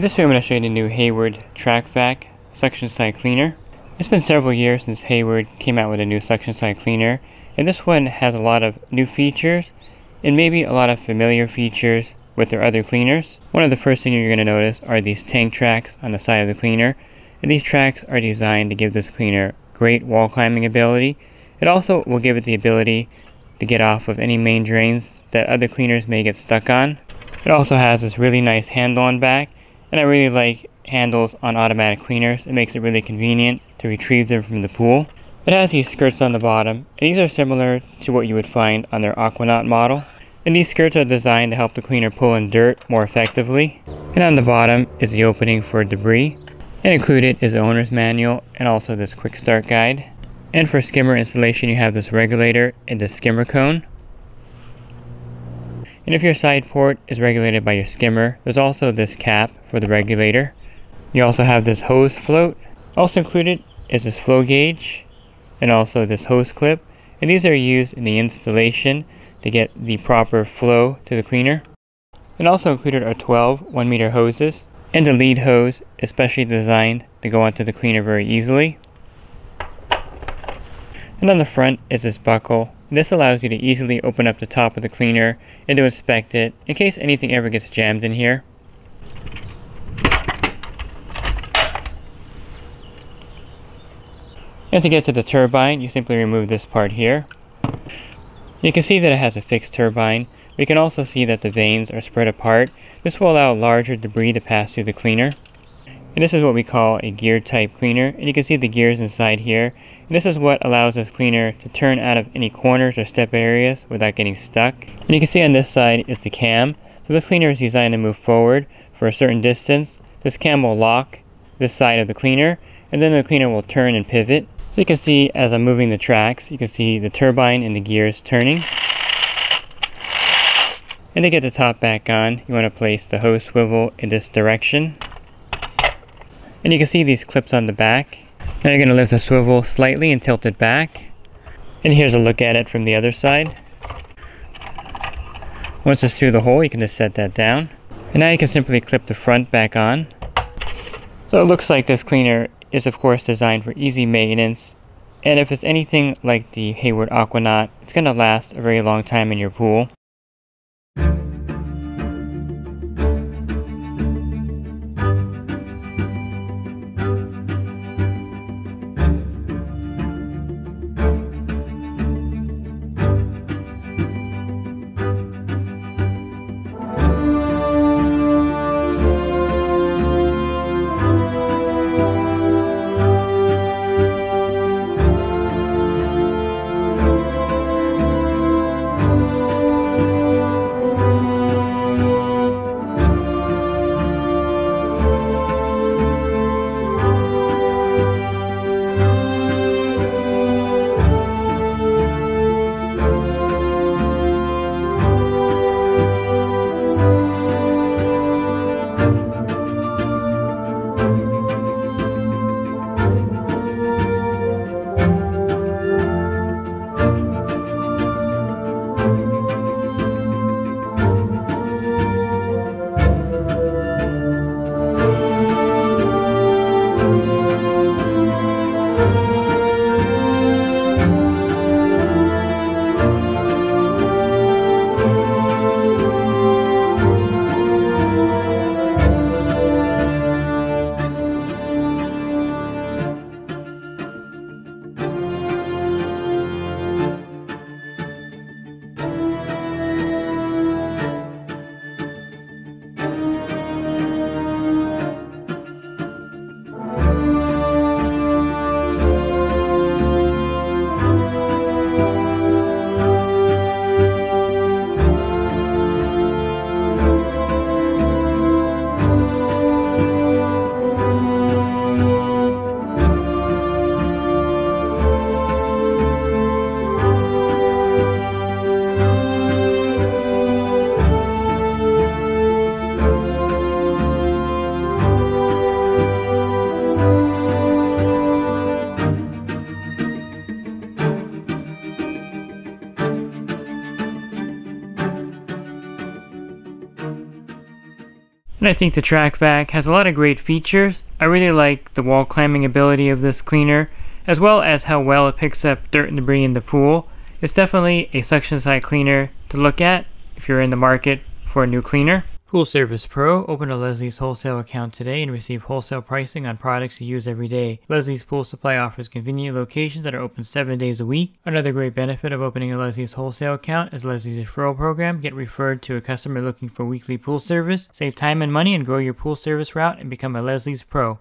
In this video I'm going to show you the new Hayward TracVac suction side cleaner. It's been several years since Hayward came out with a new suction side cleaner, and this one has a lot of new features and maybe a lot of familiar features with their other cleaners. One of the first things you're going to notice are these tank tracks on the side of the cleaner, and these tracks are designed to give this cleaner great wall climbing ability. It also will give it the ability to get off of any main drains that other cleaners may get stuck on. It also has this really nice handle on back, and I really like handles on automatic cleaners. It makes it really convenient to retrieve them from the pool. It has these skirts on the bottom, and these are similar to what you would find on their Aquanaut model. And these skirts are designed to help the cleaner pull in dirt more effectively. And on the bottom is the opening for debris. And included is the owner's manual and also this quick start guide. And for skimmer installation, you have this regulator and this skimmer cone. And if your side port is regulated by your skimmer, there's also this cap for the regulator. You also have this hose float. Also included is this flow gauge and also this hose clip. And these are used in the installation to get the proper flow to the cleaner. And also included are 12 1-meter hoses and a lead hose, especially designed to go onto the cleaner very easily. And on the front is this buckle. This allows you to easily open up the top of the cleaner and to inspect it in case anything ever gets jammed in here. And to get to the turbine, you simply remove this part here. You can see that it has a fixed turbine. We can also see that the vanes are spread apart. This will allow larger debris to pass through the cleaner. And this is what we call a gear type cleaner, and you can see the gears inside here. And this is what allows this cleaner to turn out of any corners or step areas without getting stuck. And you can see on this side is the cam. So this cleaner is designed to move forward for a certain distance. This cam will lock this side of the cleaner, and then the cleaner will turn and pivot. So you can see as I'm moving the tracks, you can see the turbine and the gears turning. And to get the top back on, you want to place the hose swivel in this direction. And you can see these clips on the back. Now you're going to lift the swivel slightly and tilt it back. And here's a look at it from the other side. Once it's through the hole, you can just set that down. And now you can simply clip the front back on. So it looks like this cleaner is of course designed for easy maintenance. And if it's anything like the Hayward Aquanaut, it's going to last a very long time in your pool. And I think the TracVac has a lot of great features. I really like the wall clamming ability of this cleaner, as well as how well it picks up dirt and debris in the pool. It's definitely a suction side cleaner to look at if you're in the market for a new cleaner. Pool Service Pro. Open a Leslie's wholesale account today and receive wholesale pricing on products you use every day. Leslie's Pool Supply offers convenient locations that are open 7 days a week. Another great benefit of opening a Leslie's wholesale account is Leslie's referral program. Get referred to a customer looking for weekly pool service. Save time and money and grow your pool service route and become a Leslie's Pro.